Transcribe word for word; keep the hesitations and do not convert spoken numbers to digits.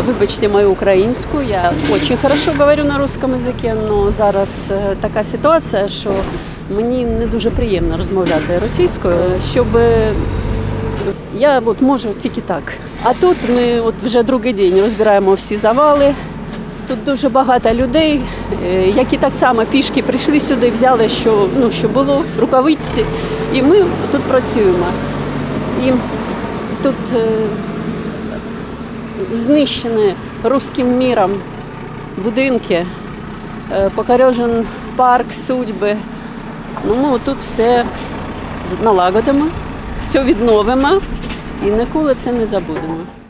Вибачте мою українську, я дуже хорошо говорю на русском языке, але зараз така ситуація, що мені не дуже приємно розмовляти російською, щоб я от можу тільки так. А тут ми от вже другий день розбираємо всі завали, тут дуже багато людей, які так само пішки прийшли сюди, взяли, що, ну, що було, рукавиці, і ми тут працюємо. І тут знищені руським міром будинки, покорежен парк судьби. Ну, ми тут все налагодимо, все відновимо і ніколи це не забудемо.